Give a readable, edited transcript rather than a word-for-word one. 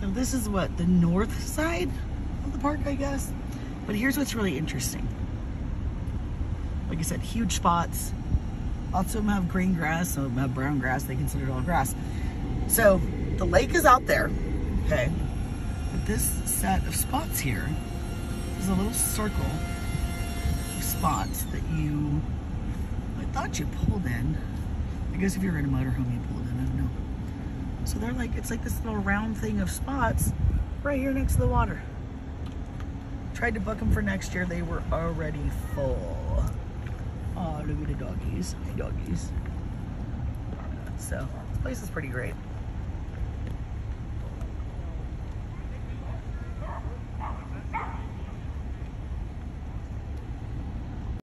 So this is what, the north side of the park, I guess. But here's what's really interesting. Like I said, huge spots. Lots of them have green grass, some of them have brown grass. They consider it all grass. So the lake is out there, okay? But this set of spots here is a little circle of spots that you, I thought you pulled in. I guess if you were in a motorhome, you pulled in, I don't know. So they're like, it's like this little round thing of spots right here next to the water. Tried to book them for next year. They were already full. Oh, look at the doggies. Hey, doggies. So, this place is pretty great.